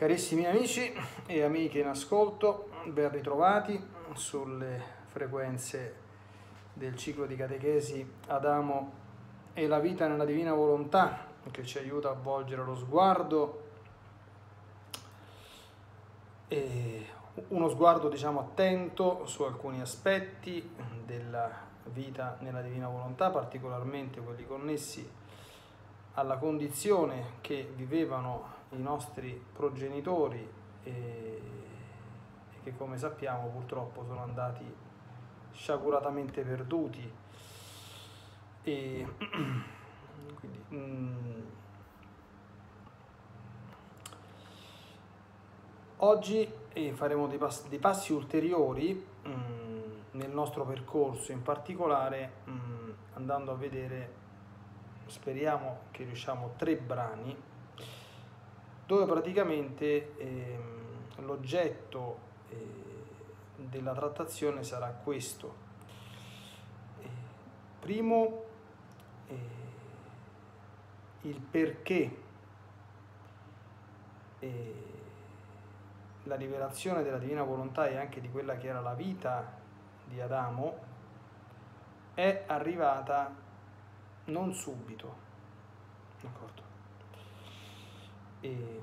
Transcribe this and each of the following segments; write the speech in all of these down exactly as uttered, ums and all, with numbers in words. Carissimi amici e amiche in ascolto, ben ritrovati sulle frequenze del ciclo di Catechesi Adamo e la vita nella Divina Volontà, che ci aiuta a volgere lo sguardo, e uno sguardo diciamo attento su alcuni aspetti della vita nella Divina Volontà, particolarmente quelli connessi alla condizione che vivevano i nostri progenitori e che, come sappiamo, purtroppo sono andati sciaguratamente perduti. E quindi, mm, oggi faremo dei passi, dei passi ulteriori mm, nel nostro percorso, in particolare mm, andando a vedere, speriamo che riusciamo, tre brani dove praticamente eh, l'oggetto eh, della trattazione sarà questo. Eh, primo, eh, il perché eh, la rivelazione della Divina Volontà e anche di quella che era la vita di Adamo è arrivata non subito, d'accordo? E,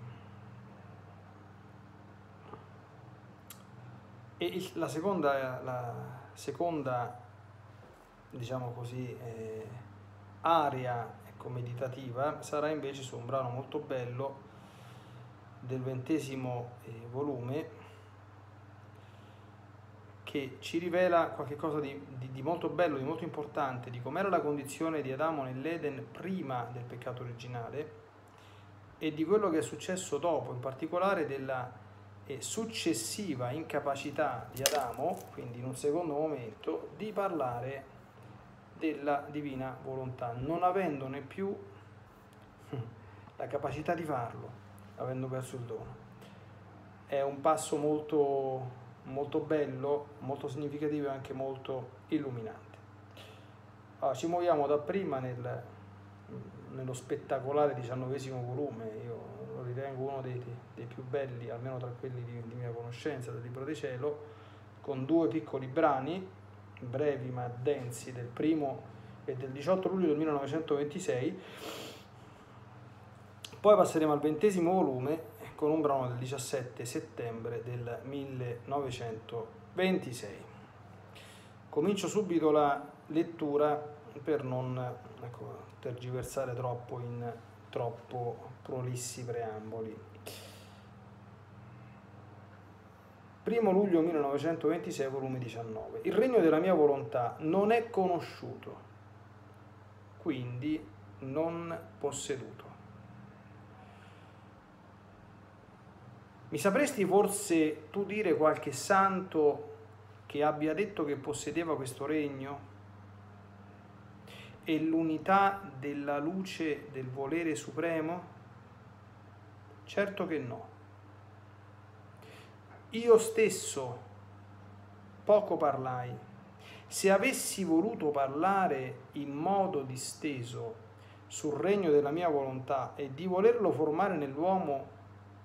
e il, la seconda, la seconda diciamo così, eh, area ecco, meditativa sarà invece su un brano molto bello del ventesimo eh, volume, che ci rivela qualcosa di, di, di molto bello, di molto importante, di com'era la condizione di Adamo nell'Eden prima del peccato originale e di quello che è successo dopo, in particolare della eh, successiva incapacità di Adamo, quindi in un secondo momento, di parlare della Divina Volontà, non avendone più la capacità di farlo, avendo perso il dono. È un passo molto, molto bello, molto significativo e anche molto illuminante. Allora, ci muoviamo dapprima nel... nello spettacolare diciannovesimo volume, io lo ritengo uno dei, dei più belli, almeno tra quelli di, di mia conoscenza, del Libro di Cielo, con due piccoli brani, brevi ma densi, del primo e del diciotto luglio del millenovecentoventisei, poi passeremo al ventesimo volume con un brano del diciassette settembre del millenovecentoventisei. Comincio subito la lettura per non ecco, tergiversare troppo in troppo prolissi preamboli. primo luglio millenovecentoventisei, volume diciannove. Il regno della mia volontà non è conosciuto, quindi non posseduto. Mi sapresti forse tu dire qualche santo che abbia detto che possedeva questo regno e l'unità della luce del volere supremo? Certo che no. Io stesso poco parlai. Se avessi voluto parlare in modo disteso sul regno della mia volontà e di volerlo formare nell'uomo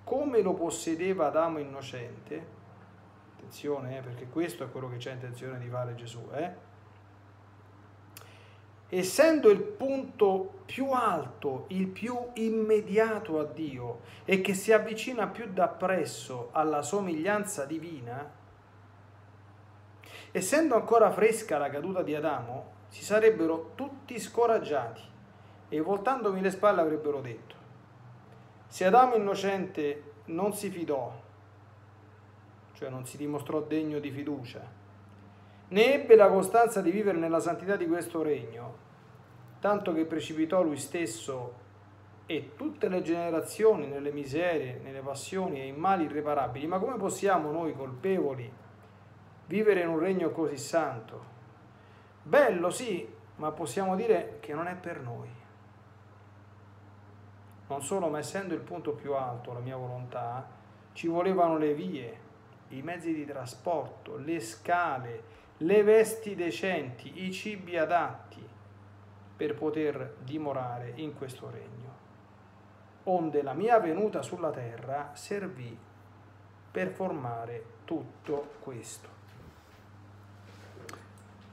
come lo possedeva Adamo innocente, attenzione eh, perché questo è quello che c'è intenzione di fare Gesù, eh? essendo il punto più alto, il più immediato a Dio e che si avvicina più dappresso alla somiglianza divina, essendo ancora fresca la caduta di Adamo, si sarebbero tutti scoraggiati e voltandomi le spalle avrebbero detto: se Adamo innocente non si fidò, cioè non si dimostrò degno di fiducia, ne ebbe la costanza di vivere nella santità di questo regno, tanto che precipitò lui stesso e tutte le generazioni nelle miserie, nelle passioni e in mali irreparabili. Ma come possiamo noi colpevoli vivere in un regno così santo? Bello sì, ma possiamo dire che non è per noi. Non solo, ma essendo il punto più alto la mia volontà, ci volevano le vie, i mezzi di trasporto, le scale, le vesti decenti, i cibi adatti per poter dimorare in questo regno. onde la mia venuta sulla terra servì per formare tutto questo.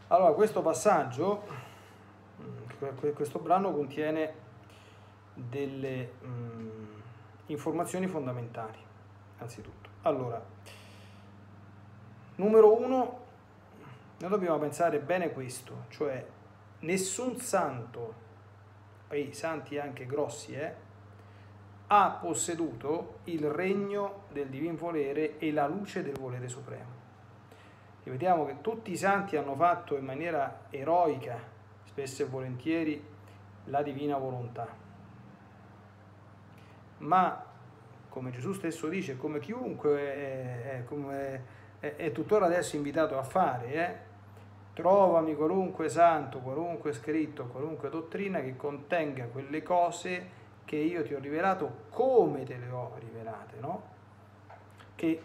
Allora, questo passaggio, questo brano contiene delle mh, informazioni fondamentali, anzitutto. Allora, numero uno, noi dobbiamo pensare bene questo, cioè nessun santo, e i santi anche grossi, eh, ha posseduto il regno del divin volere e la luce del volere supremo. E vediamo che tutti i santi hanno fatto in maniera eroica, spesso e volentieri, la divina volontà. Ma, come Gesù stesso dice, come chiunque è, è, come è, è tuttora adesso invitato a fare, eh? Trovami qualunque santo, qualunque scritto, qualunque dottrina che contenga quelle cose che io ti ho rivelato come te le ho rivelate, no? Che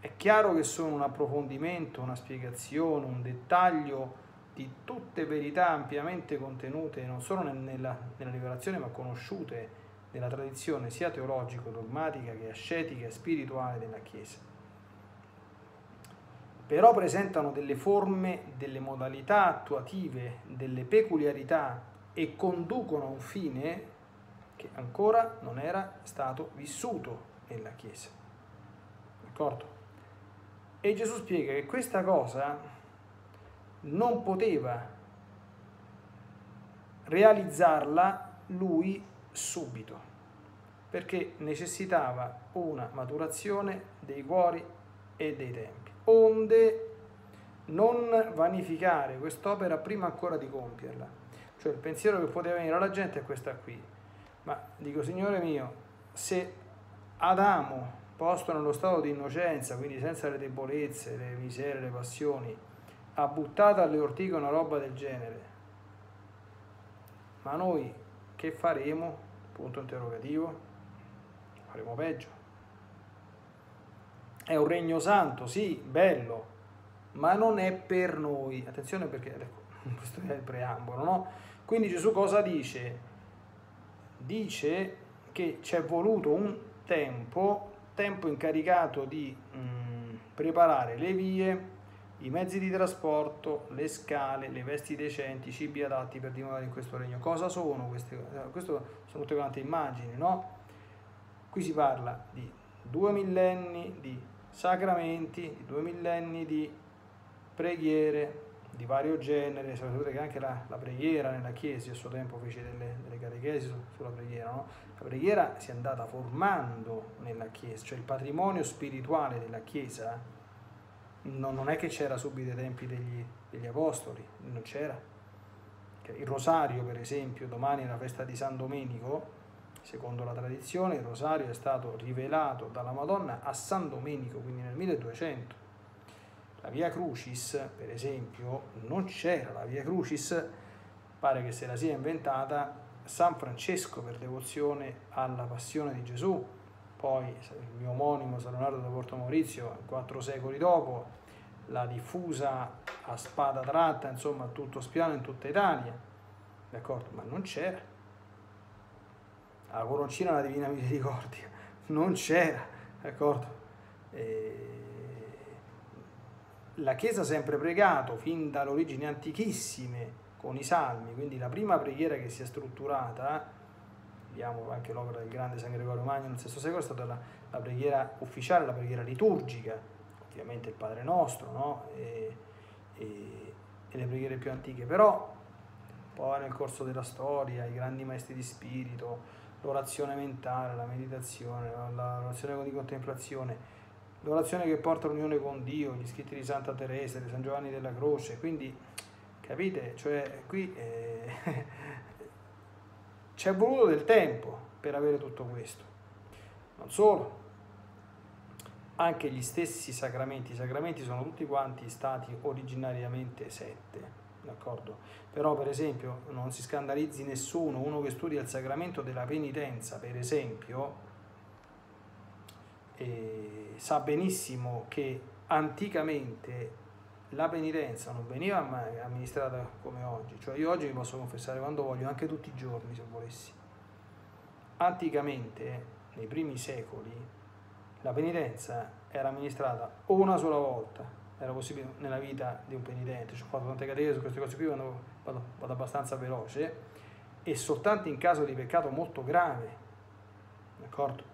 è chiaro che sono un approfondimento, una spiegazione, un dettaglio di tutte verità ampiamente contenute, non solo nella, nella rivelazione, ma conosciute nella tradizione sia teologico-dogmatica che ascetica e spirituale della Chiesa. Però presentano delle forme, delle modalità attuative, delle peculiarità e conducono a un fine che ancora non era stato vissuto nella Chiesa, d'accordo? E Gesù spiega che questa cosa non poteva realizzarla lui subito, perché necessitava una maturazione dei cuori e dei tempi, onde non vanificare quest'opera prima ancora di compierla. Cioè, il pensiero che poteva venire alla gente è questa qui: ma dico, Signore mio, se Adamo, posto nello stato di innocenza, quindi senza le debolezze, le miserie, le passioni, ha buttato alle ortiche una roba del genere, ma noi che faremo? Punto interrogativo. Faremo peggio. È un regno santo, sì, bello, ma non è per noi. Attenzione, perché ecco, questo è il preambolo, no? Quindi Gesù cosa dice? Dice che ci è voluto un tempo, tempo incaricato di mh, preparare le vie, i mezzi di trasporto, le scale, le vesti decenti, i cibi adatti per dimorare in questo regno. Cosa sono queste cose? Queste sono tutte quante immagini, no? Qui si parla di due millenni di sacramenti, di due millenni di preghiere di vario genere. Sapete che anche la, la preghiera nella Chiesa, a suo tempo fece delle, delle catechesi su, sulla preghiera, no? La preghiera si è andata formando nella Chiesa, cioè il patrimonio spirituale della Chiesa non, non è che c'era subito ai tempi degli, degli Apostoli, non c'era. Il rosario, per esempio, domani è la festa di San Domenico, secondo la tradizione il rosario è stato rivelato dalla Madonna a San Domenico, quindi nel milleduecento. La Via Crucis, per esempio, non c'era. La Via Crucis pare che se la sia inventata San Francesco per devozione alla passione di Gesù. Poi il mio omonimo San Leonardo da Porto Maurizio, quattro secoli dopo, l'ha diffusa a spada tratta, insomma, a tutto spiano in tutta Italia, d'accordo? Ma non c'era. La coroncina alla Divina Misericordia non c'era, d'accordo? E... la Chiesa ha sempre pregato, fin dalle origini antichissime, con i salmi, quindi la prima preghiera che si è strutturata, vediamo anche l'opera del grande San Gregorio Magno nel sesto secolo, è stata la, la preghiera ufficiale, la preghiera liturgica, ovviamente il Padre Nostro, no? e, e, e le preghiere più antiche. Però poi nel corso della storia, i grandi maestri di spirito, l'orazione mentale, la meditazione, l'orazione di contemplazione, l'orazione che porta all'unione con Dio, gli scritti di Santa Teresa, di San Giovanni della Croce. Quindi, capite, cioè qui eh, ci è voluto del tempo per avere tutto questo. Non solo, anche gli stessi sacramenti, i sacramenti sono tutti quanti stati originariamente sette, d'accordo? Però, per esempio, non si scandalizzi nessuno, uno che studia il sacramento della penitenza, per esempio, e sa benissimo che anticamente la penitenza non veniva mai amministrata come oggi. Cioè, io oggi mi posso confessare quando voglio, anche tutti i giorni se volessi. Anticamente, nei primi secoli, la penitenza era amministrata una sola volta, era possibile nella vita di un penitente. Ci ho fatto tante catechesi su queste cose qui, vado, vado abbastanza veloce, e soltanto in caso di peccato molto grave, d'accordo?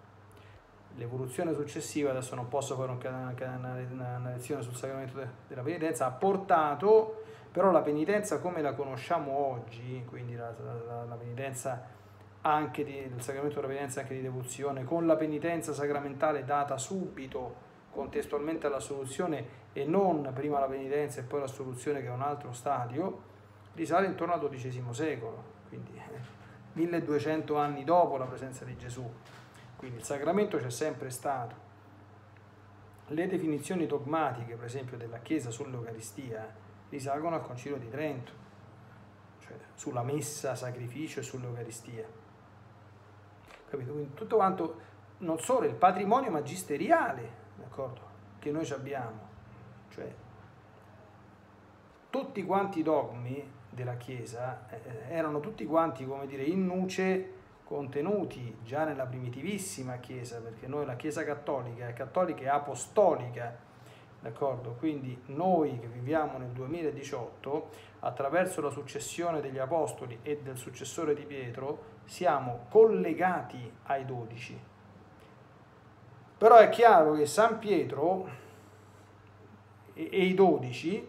L'evoluzione successiva, adesso non posso fare una, una, una, una lezione sul sacramento de, della penitenza, ha portato però la penitenza come la conosciamo oggi, quindi la, la, la penitenza anche di, il sacramento della penitenza anche di devozione, con la penitenza sacramentale data subito, contestualmente all'assoluzione e non prima la penitenza e poi l'assoluzione che è un altro stadio, risale intorno al dodicesimo secolo, quindi milleduecento anni dopo la presenza di Gesù. Quindi il sacramento c'è sempre stato. Le definizioni dogmatiche, per esempio, della Chiesa sull'Eucaristia risalgono al Concilio di Trento, cioè sulla messa, sacrificio e sull'Eucaristia. Capito? Quindi tutto quanto, non solo il patrimonio magisteriale, d'accordo, che noi abbiamo, cioè tutti quanti i dogmi della Chiesa eh, erano tutti quanti, come dire, in nuce contenuti già nella primitivissima Chiesa, perché noi la Chiesa cattolica è cattolica e apostolica, d'accordo? Quindi noi che viviamo nel duemiladiciotto, attraverso la successione degli apostoli e del successore di Pietro, siamo collegati ai dodici. Però è chiaro che San Pietro e, e i dodici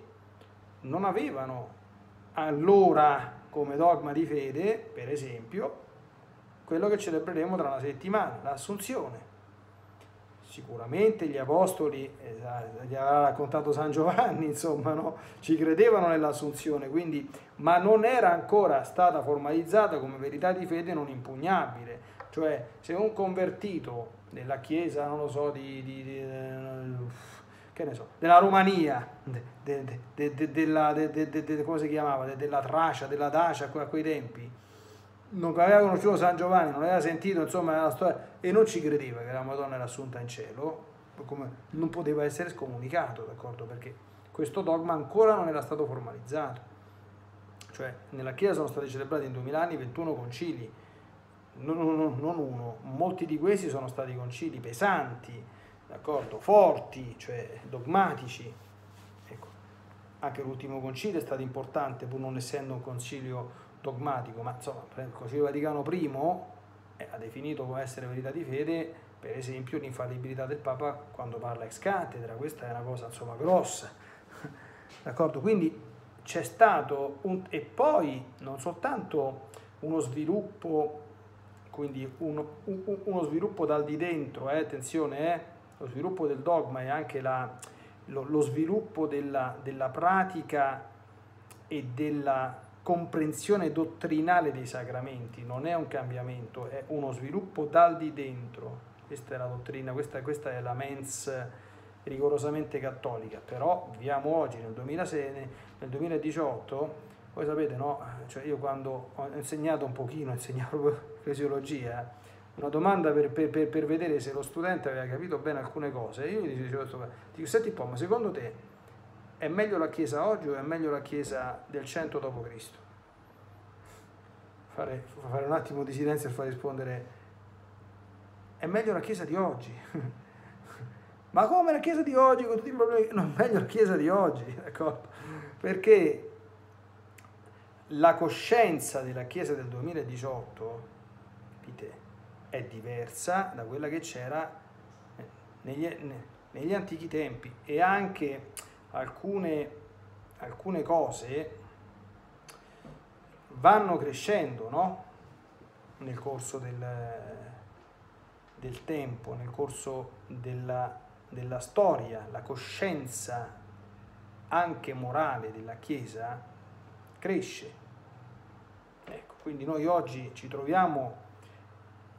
non avevano allora come dogma di fede, per esempio, quello che celebreremo tra una settimana, l'Assunzione. Sicuramente gli apostoli, eh, gli aveva raccontato San Giovanni, insomma, no? Ci credevano nell'Assunzione, quindi, ma non era ancora stata formalizzata come verità di fede non impugnabile. Cioè, se un convertito della Chiesa, non lo so, di, di, di, che ne so, della Romania, de, de, de, de, della, de, de, de, de, come si chiamava, de, della Tracia, della Dacia, a quei tempi, non aveva conosciuto San Giovanni, non aveva sentito, insomma, la storia, e non ci credeva che la Madonna era assunta in cielo, come non poteva essere scomunicato, d'accordo? Perché questo dogma ancora non era stato formalizzato. Cioè, nella Chiesa sono stati celebrati in duemila anni ventuno concili, non, non, non uno, molti di questi sono stati concili pesanti, d'accordo? Forti, cioè dogmatici. Ecco. Anche l'ultimo concilio è stato importante, pur non essendo un concilio dogmatico, ma insomma il Concilio Vaticano I eh, ha definito come essere verità di fede, per esempio, l'infallibilità del Papa quando parla ex cattedra. Questa è una cosa, insomma, grossa, d'accordo? Quindi c'è stato un, e poi non soltanto uno sviluppo, quindi uno, un, uno sviluppo dal di dentro, eh, attenzione, eh, lo sviluppo del dogma e anche la, lo, lo sviluppo della, della pratica e della comprensione dottrinale dei sacramenti. Non è un cambiamento, è uno sviluppo dal di dentro. Questa è la dottrina, questa, questa è la mens rigorosamente cattolica. Però viviamo oggi nel duemilasei, nel duemiladiciotto, voi sapete, no? Cioè, io quando ho insegnato un pochino, ho insegnato fisiologia, una domanda per, per, per vedere se lo studente aveva capito bene alcune cose, io gli dicevo, dico, senti un po', ma secondo te è meglio la Chiesa oggi o è meglio la Chiesa del cento dopo Cristo? Fare, fare un attimo di silenzio e far rispondere, è meglio la Chiesa di oggi. Ma come la Chiesa di oggi? Con tutti i problemi? No, è meglio la Chiesa di oggi, d'accordo? Perché la coscienza della Chiesa del duemiladiciotto, capite, è diversa da quella che c'era negli, negli antichi tempi, e anche Alcune, alcune cose vanno crescendo, no? Nel corso del, del tempo, nel corso della, della storia, la coscienza anche morale della Chiesa cresce. Ecco, quindi noi oggi ci troviamo,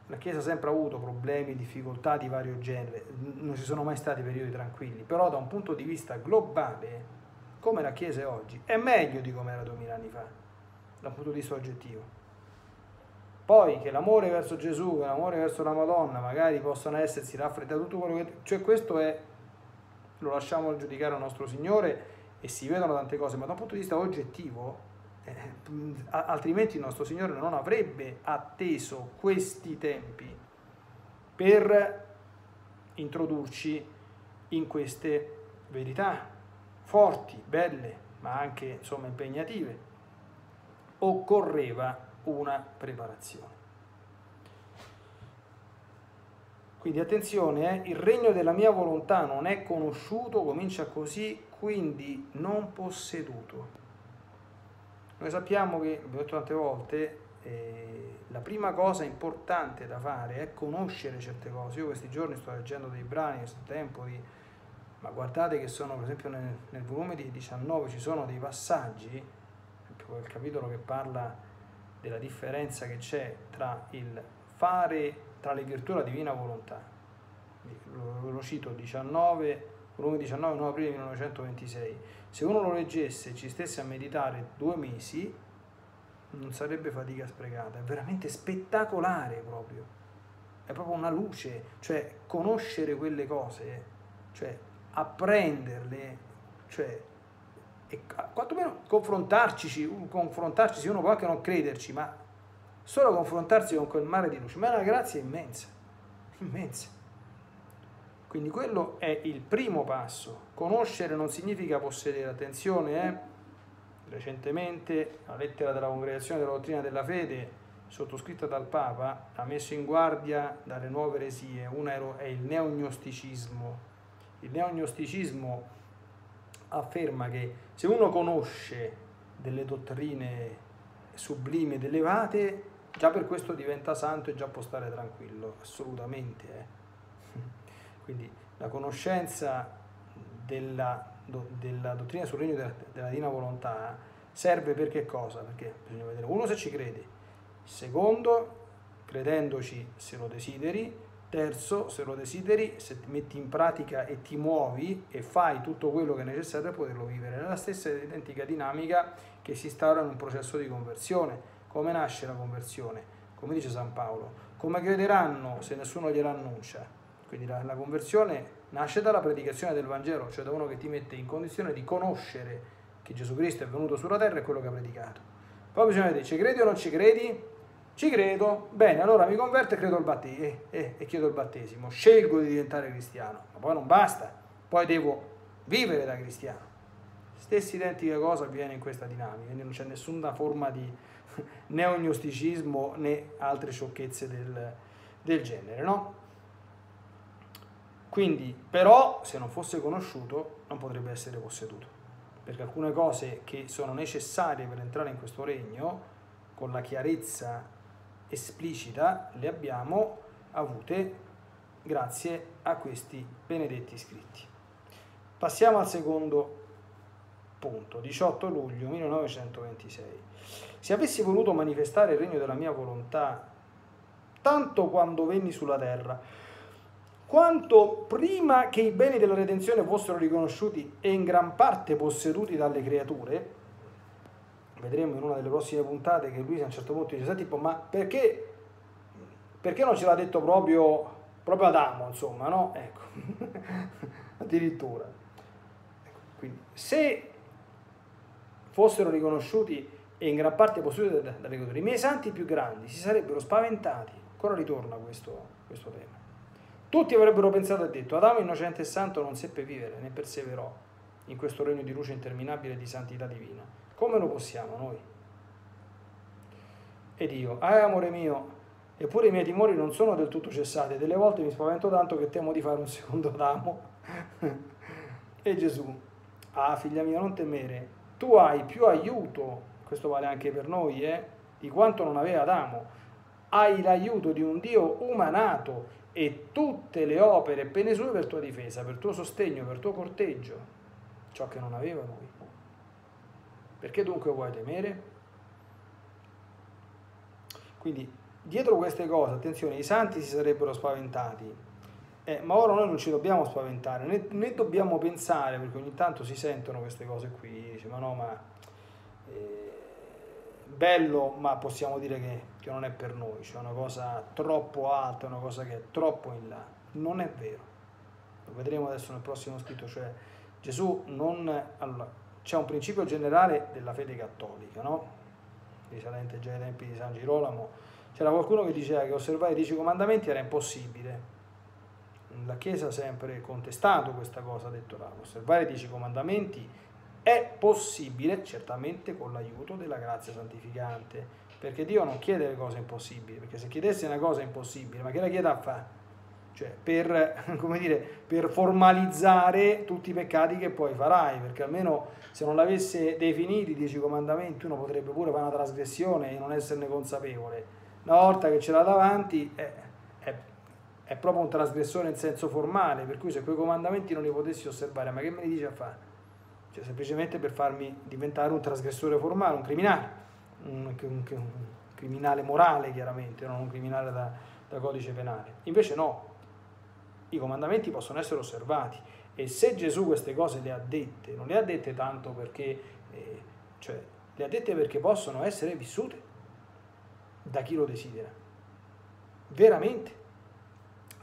la Chiesa ha sempre avuto problemi, difficoltà di vario genere, non ci sono mai stati periodi tranquilli, però da un punto di vista globale, come la Chiesa è oggi, è meglio di come era duemila anni fa, da un punto di vista oggettivo. Poi che l'amore verso Gesù, che l'amore verso la Madonna magari possono essersi raffreddati, tutto quello che... Cioè questo è, lo lasciamo giudicare al nostro Signore e si vedono tante cose, ma da un punto di vista oggettivo eh, altrimenti il nostro Signore non avrebbe atteso questi tempi per introdurci in queste verità forti, belle, ma anche insomma impegnative. Occorreva una preparazione. Quindi attenzione, eh? Il regno della mia volontà non è conosciuto, comincia così, quindi non posseduto. Noi sappiamo che, vi ho detto tante volte, eh, la prima cosa importante da fare è conoscere certe cose. Io questi giorni sto leggendo dei brani, questo tempo di... ma guardate che sono, per esempio, nel, nel volume di diciannove ci sono dei passaggi, quel capitolo che parla della differenza che c'è tra il fare, tra le virtù e la divina volontà. Lo, lo cito, diciannove, volume diciannove, nove aprile millenovecentoventisei. Se uno lo leggesse e ci stesse a meditare due mesi, non sarebbe fatica sprecata. È veramente spettacolare proprio. È proprio una luce, cioè conoscere quelle cose, cioè apprenderle, cioè e quantomeno confrontarci, confrontarci, uno può anche non crederci, ma solo confrontarsi con quel mare di luce, ma è una grazia immensa, immensa. Quindi quello è il primo passo. Conoscere non significa possedere, attenzione, eh? Recentemente la lettera della Congregazione della Dottrina della Fede, sottoscritta dal Papa, ha messo in guardia dalle nuove eresie. Una è il neognosticismo. Il neognosticismo afferma che se uno conosce delle dottrine sublimi ed elevate, già per questo diventa santo e già può stare tranquillo, assolutamente. Eh. Quindi la conoscenza della, do, della dottrina sul regno della, della divina volontà serve per che cosa? Perché bisogna vedere, uno, se ci crede, secondo, credendoci se lo desideri, terzo, se lo desideri, se ti metti in pratica e ti muovi e fai tutto quello che è necessario per poterlo vivere. È la stessa identica dinamica che si instaura in un processo di conversione. Come nasce la conversione? Come dice San Paolo, come crederanno se nessuno gliela annuncia? Quindi la, la conversione nasce dalla predicazione del Vangelo, cioè da uno che ti mette in condizione di conoscere che Gesù Cristo è venuto sulla terra e quello che ha predicato. Poi bisogna vedere, ci credi o non ci credi? Ci credo, bene, allora mi converto e, credo il batte eh, e chiedo il battesimo, scelgo di diventare cristiano, ma poi non basta, poi devo vivere da cristiano. Stessa identica cosa avviene in questa dinamica, quindi non c'è nessuna forma di neognosticismo né altre sciocchezze del, del genere, no? Quindi, però, se non fosse conosciuto, non potrebbe essere posseduto, perché alcune cose che sono necessarie per entrare in questo regno, con la chiarezza esplicita, le abbiamo avute grazie a questi benedetti scritti. Passiamo al secondo punto, diciotto luglio millenovecentoventisei. Se avessi voluto manifestare il regno della mia volontà, tanto quando venni sulla terra, quanto prima che i beni della redenzione fossero riconosciuti e in gran parte posseduti dalle creature, vedremo in una delle prossime puntate che lui a un certo punto dice, tipo, ma perché, perché non ce l'ha detto proprio, proprio Adamo, insomma, no? Ecco, addirittura. Ecco. Quindi, se fossero riconosciuti e in gran parte posseduti dalle da creature, i miei santi più grandi si sarebbero spaventati, ancora ritorna questo, questo tema. Tutti avrebbero pensato e detto, Adamo innocente e santo non seppe vivere, né perseverò in questo regno di luce interminabile e di santità divina. Come lo possiamo noi? Ed io, ah amore mio, eppure i miei timori non sono del tutto cessati, delle volte mi spavento tanto che temo di fare un secondo Adamo. E Gesù, ah figlia mia, non temere, tu hai più aiuto, questo vale anche per noi, eh, di quanto non aveva Adamo, hai l'aiuto di un Dio umanato e tutte le opere e pene sue per tua difesa, per tuo sostegno, per tuo corteggio, ciò che non aveva lui. Perché dunque vuoi temere? Quindi, dietro queste cose, attenzione, i santi si sarebbero spaventati, eh, ma ora noi non ci dobbiamo spaventare, né, né dobbiamo pensare, perché ogni tanto si sentono queste cose qui, dice, ma no, ma eh, bello, ma possiamo dire che, che non è per noi, cioè una cosa troppo alta, una cosa che è troppo in là. Non è vero. Lo vedremo adesso nel prossimo scritto, cioè Gesù non... Allora, c'è un principio generale della fede cattolica, no? Risalente già ai tempi di San Girolamo, c'era qualcuno che diceva che osservare i dieci comandamenti era impossibile. La Chiesa ha sempre contestato questa cosa, ha detto che osservare i dieci comandamenti è possibile, certamente con l'aiuto della grazia santificante, perché Dio non chiede le cose impossibili, perché se chiedesse una cosa impossibile, ma che la chieda a fare? Cioè, per, come dire, per formalizzare tutti i peccati che poi farai, perché almeno se non l'avesse definiti i dieci comandamenti uno potrebbe pure fare una trasgressione e non esserne consapevole. Una volta che ce l'ha davanti è, è, è proprio un trasgressore in senso formale, per cui se quei comandamenti non li potessi osservare, ma che me li dice a fare? Cioè, semplicemente per farmi diventare un trasgressore formale, un criminale, un, un, un criminale morale chiaramente, non un criminale da, da codice penale. Invece no, i comandamenti possono essere osservati, e se Gesù queste cose le ha dette, non le ha dette tanto perché, eh, cioè, le ha dette perché possono essere vissute da chi lo desidera, veramente.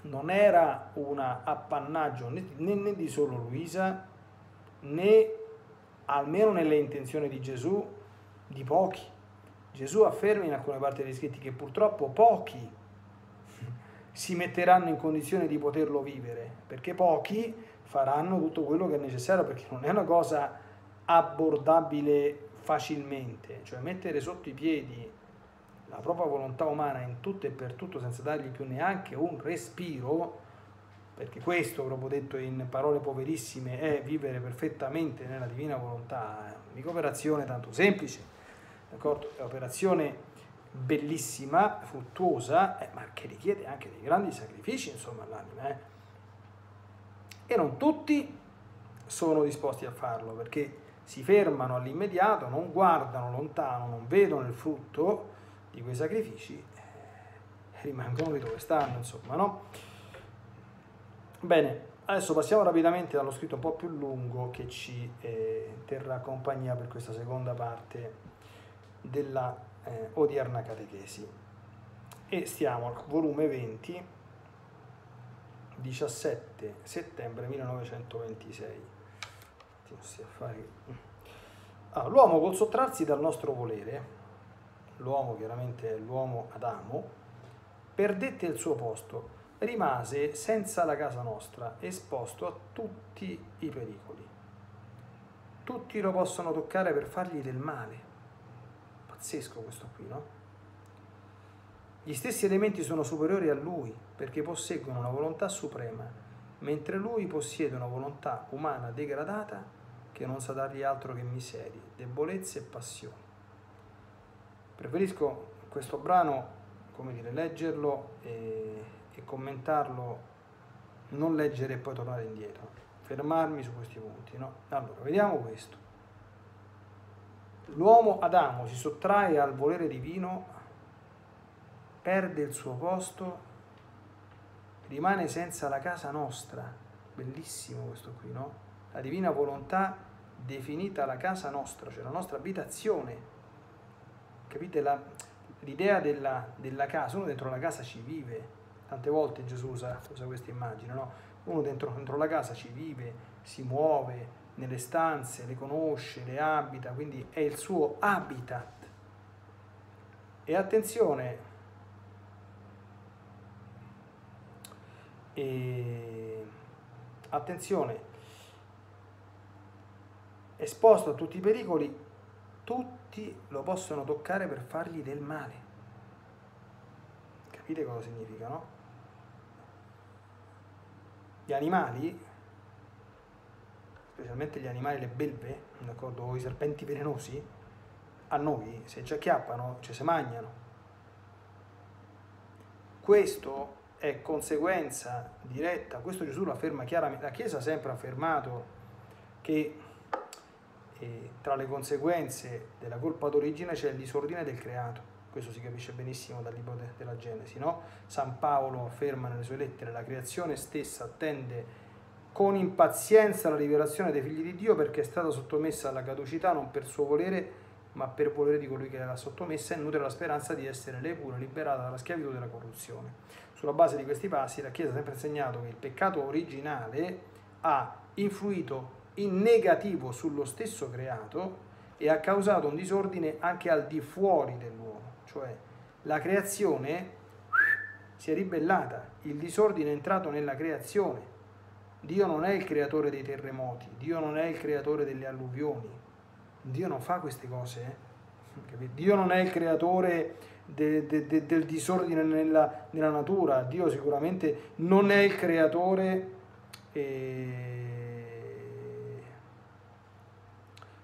Non era un appannaggio né, né di solo Luisa, né almeno nelle intenzioni di Gesù, di pochi. Gesù afferma in alcune parti degli scritti che purtroppo pochi si metteranno in condizione di poterlo vivere, perché pochi faranno tutto quello che è necessario, perché non è una cosa abbordabile facilmente. Cioè, mettere sotto i piedi la propria volontà umana in tutto e per tutto senza dargli più neanche un respiro, perché questo, proprio detto in parole poverissime, è vivere perfettamente nella divina volontà. Mica operazione tanto semplice, d'accordo? È operazione bellissima, fruttuosa, eh, ma che richiede anche dei grandi sacrifici, insomma, all'anima. Eh? E non tutti sono disposti a farlo, perché si fermano all'immediato, non guardano lontano, non vedono il frutto di quei sacrifici, eh, rimangono lì dove stanno, insomma, no? Bene, adesso passiamo rapidamente dallo scritto un po' più lungo che ci eh, terrà compagnia per questa seconda parte della eh, odierna catechesi, e stiamo al volume venti, diciassette settembre millenovecentoventisei. Allora, l'uomo col sottrarsi dal nostro volere, l'uomo chiaramente è l'uomo Adamo, perdette il suo posto, rimase senza la casa nostra, esposto a tutti i pericoli. Tutti lo possono toccare per fargli del male. Pazzesco questo qui, no? Gli stessi elementi sono superiori a lui, perché posseggono una volontà suprema, mentre lui possiede una volontà umana degradata che non sa dargli altro che miserie, debolezze e passioni. Preferisco questo brano, come dire, leggerlo e E commentarlo, non leggere e poi tornare indietro, fermarmi su questi punti, no? Allora, vediamo questo. L'uomo Adamo si sottrae al volere divino, perde il suo posto, rimane senza la casa nostra. Bellissimo questo qui, no? La divina volontà definita la casa nostra, cioè la nostra abitazione. Capite l'idea della, della casa? Uno dentro la casa ci vive. Tante volte Gesù usa, usa questa immagine, no? Uno dentro, dentro la casa ci vive, si muove nelle stanze, le conosce, le abita, quindi è il suo habitat. E attenzione, e, attenzione, esposto a tutti i pericoli, tutti lo possono toccare per fargli del male. Capite cosa significa, no? Gli animali, specialmente gli animali, le belve, d'accordo, o i serpenti velenosi, a noi, se ci acchiappano, ci si mangiano. Questo è conseguenza diretta, questo Gesù lo afferma chiaramente, la Chiesa ha sempre affermato che eh, tra le conseguenze della colpa d'origine c'è il disordine del creato. Questo si capisce benissimo dal libro de della Genesi, no? San Paolo afferma nelle sue lettere: la creazione stessa attende con impazienza la rivelazione dei figli di Dio, perché è stata sottomessa alla caducità non per suo volere, ma per volere di colui che l'ha sottomessa, e nutre la speranza di essere lei pure liberata dalla schiavitù e dalla corruzione. Sulla base di questi passi, la Chiesa ha sempre insegnato che il peccato originale ha influito in negativo sullo stesso creato e ha causato un disordine anche al di fuori dell'uomo, cioè la creazione si è ribellata, il disordine è entrato nella creazione. Dio non è il creatore dei terremoti, Dio non è il creatore delle alluvioni, Dio non fa queste cose, eh? Dio non è il creatore de, de, de, del disordine nella, nella natura, Dio sicuramente non è il creatore eh,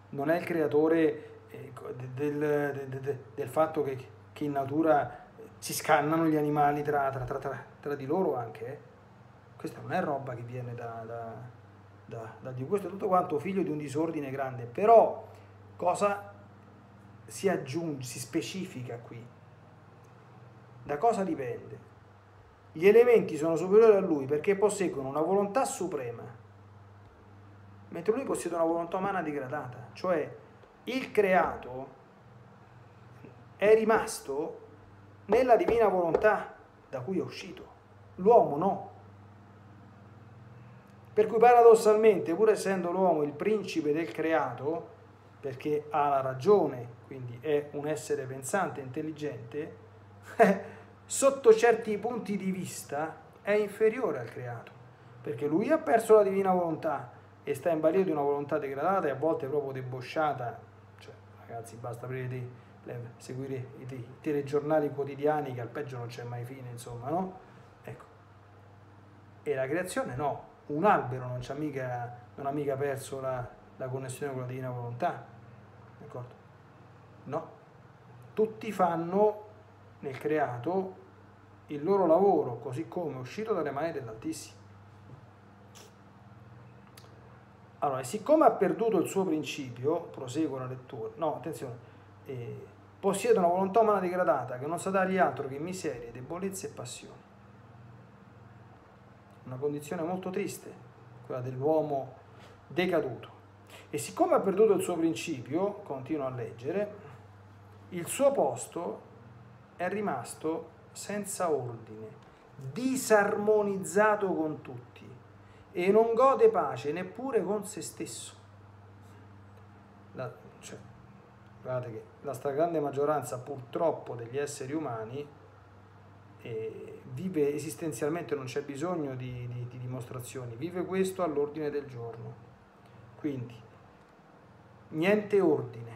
non è il creatore eh, del, de, de, de, del fatto che, che in natura si scannano gli animali tra, tra, tra, tra, tra di loro anche, eh? Questa non è roba che viene da, da, da, da Dio, questo è tutto quanto figlio di un disordine grande. Però cosa si aggiunge, si specifica qui? Da cosa dipende? Gli elementi sono superiori a lui perché posseggono una volontà suprema, mentre lui possiede una volontà umana degradata, cioè il creato è rimasto nella divina volontà da cui è uscito, l'uomo no. Per cui paradossalmente, pur essendo l'uomo il principe del creato, perché ha la ragione, quindi è un essere pensante, intelligente, sotto certi punti di vista è inferiore al creato, perché lui ha perso la divina volontà e sta in balia di una volontà degradata e a volte proprio debosciata. Cioè, ragazzi, basta aprire dei, seguire i, i telegiornali quotidiani che al peggio non c'è mai fine, insomma, no? Ecco. E la creazione no. Un albero non, c'ha mica, non ha mica perso la, la connessione con la divina volontà, d'accordo? No, tutti fanno nel creato il loro lavoro, così come è uscito dalle mani dell'Altissimo. Allora, e siccome ha perduto il suo principio, prosegue la lettura, no, attenzione, eh, possiede una volontà umana degradata che non sa dargli altro che miserie, debolezze e passioni. Una condizione molto triste, quella dell'uomo decaduto. E siccome ha perduto il suo principio, continua a leggere, il suo posto è rimasto senza ordine, disarmonizzato con tutti, e non gode pace neppure con se stesso. La, cioè, guardate che la stragrande maggioranza purtroppo degli esseri umani eh, vive esistenzialmente, non c'è bisogno di, di, di dimostrazioni, vive questo all'ordine del giorno. Quindi niente ordine.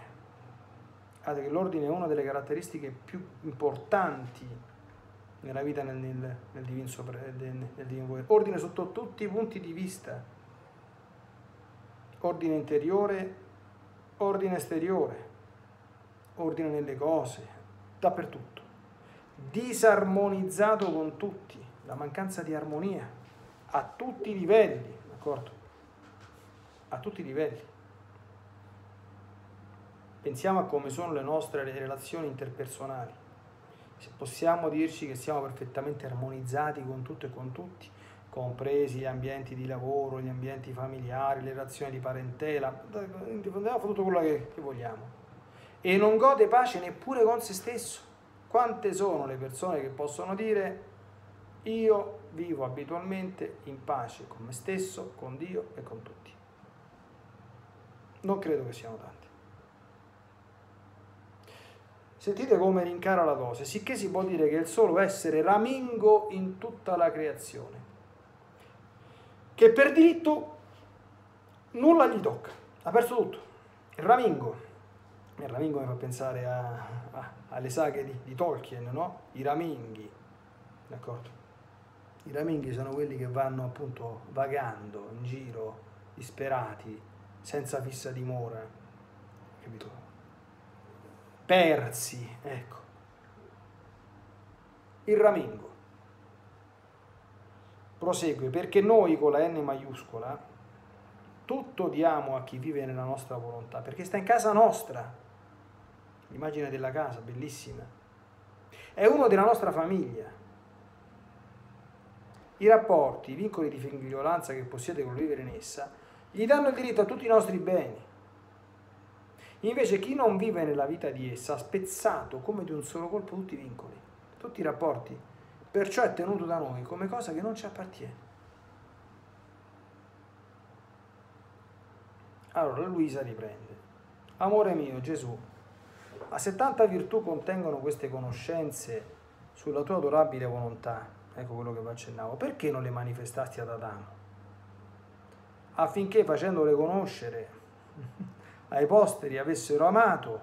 Guardate che l'ordine è una delle caratteristiche più importanti nella vita nel, nel, nel divino sopra, nel, nel divino volere. Ordine sotto tutti i punti di vista, ordine interiore, ordine esteriore, ordine nelle cose, dappertutto. Disarmonizzato con tutti, la mancanza di armonia a tutti i livelli, d'accordo? A tutti i livelli. Pensiamo a come sono le nostre relazioni interpersonali. Se possiamo dirci che siamo perfettamente armonizzati con tutto e con tutti, compresi gli ambienti di lavoro, gli ambienti familiari, le relazioni di parentela, andiamo tutto quello che, che vogliamo, e non gode pace neppure con se stesso. Quante sono le persone che possono dire io vivo abitualmente in pace con me stesso, con Dio e con tutti? Non credo che siano tanti. Sentite come rincara la cosa, sicché si può dire che il solo essere ramingo in tutta la creazione, che per diritto nulla gli tocca, ha perso tutto, il ramingo. Il ramingo mi fa pensare a, a, alle saghe di, di Tolkien, no? I raminghi, d'accordo? I raminghi sono quelli che vanno appunto vagando in giro, disperati, senza fissa dimora, capito? Persi, ecco. Il ramingo. Prosegue, perché noi con la N maiuscola tutto diamo a chi vive nella nostra volontà, perché sta in casa nostra. L'immagine della casa, bellissima. È uno della nostra famiglia. I rapporti, i vincoli di figliolanza che possiede col vivere in essa, gli danno il diritto a tutti i nostri beni. Invece chi non vive nella vita di essa ha spezzato come di un solo colpo tutti i vincoli, tutti i rapporti. Perciò è tenuto da noi come cosa che non ci appartiene. Allora Luisa riprende. Amore mio Gesù, a settanta virtù contengono queste conoscenze sulla tua adorabile volontà, ecco quello che vi accennavo, perché non le manifestasti ad Adamo? Affinché facendole conoscere ai posteri avessero amato,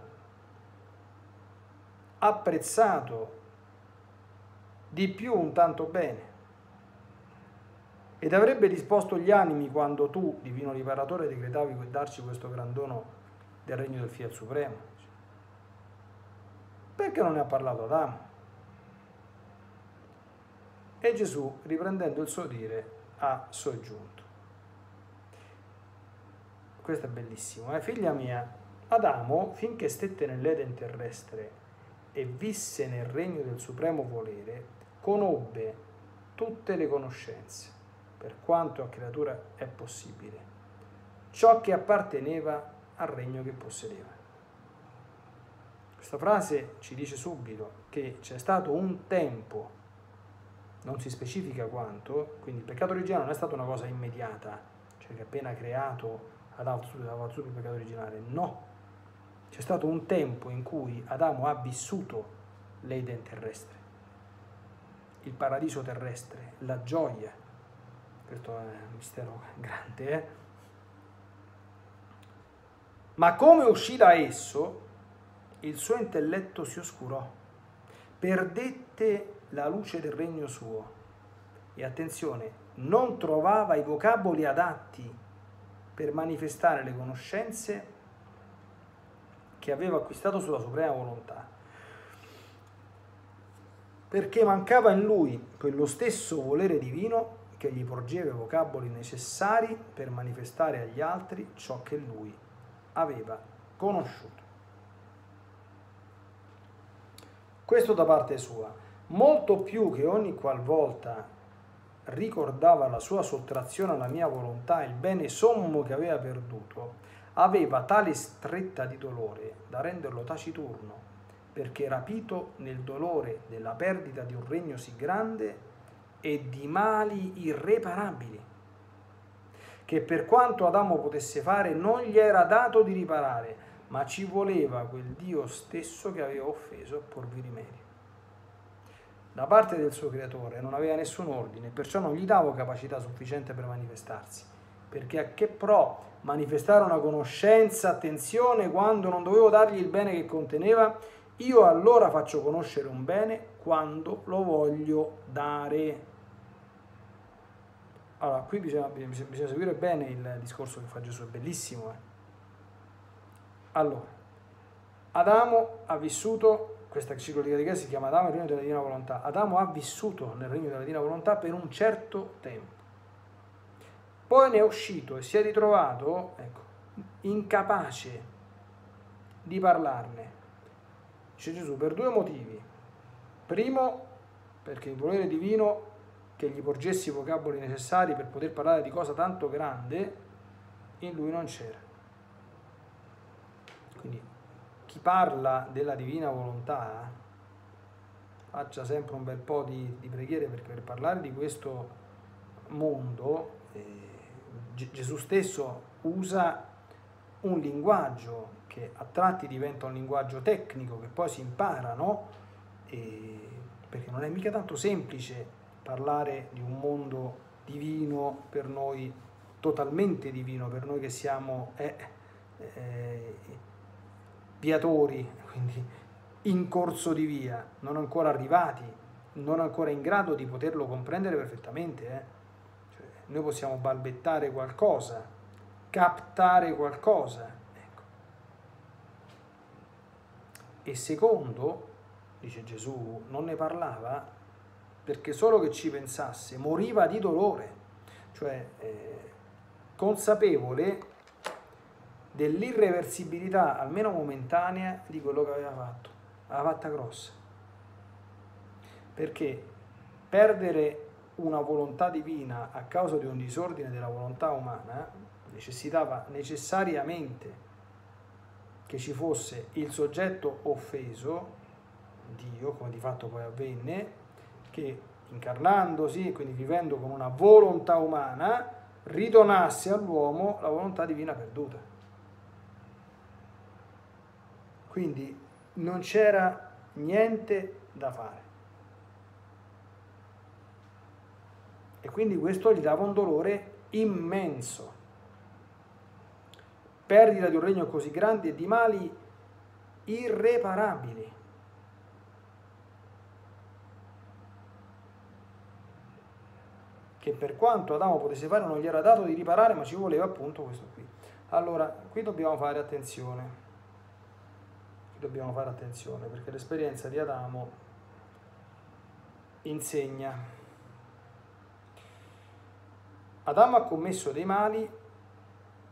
apprezzato di più un tanto bene, ed avrebbe disposto gli animi quando tu, divino riparatore, decretavi di darci questo gran dono del regno del Fiat Supremo. Perché non ne ha parlato Adamo? E Gesù, riprendendo il suo dire, ha soggiunto. Questo è bellissimo. Eh? Figlia mia, Adamo, finché stette nell'Eden terrestre e visse nel regno del Supremo Volere, conobbe tutte le conoscenze, per quanto a creatura è possibile, ciò che apparteneva al regno che possedeva. Questa frase ci dice subito che c'è stato un tempo, non si specifica quanto, quindi il peccato originale non è stata una cosa immediata, cioè che appena creato Adamo aveva subito il peccato originale, no, c'è stato un tempo in cui Adamo ha vissuto l'Eden terrestre, il paradiso terrestre, la gioia. Questo è un mistero grande, eh? Ma come uscì da esso, il suo intelletto si oscurò, perdette la luce del regno suo e, attenzione, non trovava i vocaboli adatti per manifestare le conoscenze che aveva acquistato sulla suprema volontà, perché mancava in lui quello stesso volere divino che gli porgeva i vocaboli necessari per manifestare agli altri ciò che lui aveva conosciuto. Questo da parte sua, molto più che ogni qualvolta ricordava la sua sottrazione alla mia volontà, il bene sommo che aveva perduto, aveva tale stretta di dolore da renderlo taciturno, perché rapito nel dolore della perdita di un regno sì grande e di mali irreparabili, che per quanto Adamo potesse fare non gli era dato di riparare, ma ci voleva quel Dio stesso che aveva offeso a porvi rimedio. Da parte del suo creatore non aveva nessun ordine, perciò non gli dava capacità sufficiente per manifestarsi, perché a che pro manifestare una conoscenza, attenzione, quando non dovevo dargli il bene che conteneva? Io allora faccio conoscere un bene quando lo voglio dare. Allora, qui bisogna, bisogna seguire bene il discorso che fa Gesù, è bellissimo. Eh? Allora, Adamo ha vissuto, questa enciclica di Chiesa si chiama Adamo e il regno della Divina Volontà, Adamo ha vissuto nel regno della Divina Volontà per un certo tempo, poi ne è uscito e si è ritrovato, ecco, incapace di parlarne. Dice Gesù, per due motivi. Primo, perché il volere divino che gli porgessi i vocaboli necessari per poter parlare di cosa tanto grande in lui non c'era. Quindi chi parla della divina volontà faccia sempre un bel po' di, di preghiere, perché per parlare di questo mondo eh, Gesù stesso usa un linguaggio che a tratti diventa un linguaggio tecnico che poi si impara, no? E perché non è mica tanto semplice parlare di un mondo divino per noi, totalmente divino per noi che siamo eh, eh, viatori, quindi in corso di via, non ancora arrivati, non ancora in grado di poterlo comprendere perfettamente. Eh? Cioè, noi possiamo balbettare qualcosa, captare qualcosa. E secondo, dice Gesù, non ne parlava perché solo che ci pensasse moriva di dolore, cioè eh, consapevole dell'irreversibilità, almeno momentanea, di quello che aveva fatto, aveva fatta grossa. Perché perdere una volontà divina a causa di un disordine della volontà umana necessitava necessariamente che ci fosse il soggetto offeso, Dio, come di fatto poi avvenne, che incarnandosi, quindi vivendo con una volontà umana, ridonasse all'uomo la volontà divina perduta. Quindi non c'era niente da fare. E quindi questo gli dava un dolore immenso. Perdita di un regno così grande e di mali irreparabili. Che per quanto Adamo potesse fare non gli era dato di riparare, ma ci voleva appunto questo qui. Allora, qui dobbiamo fare attenzione, qui dobbiamo fare attenzione, perché l'esperienza di Adamo insegna. Adamo ha commesso dei mali,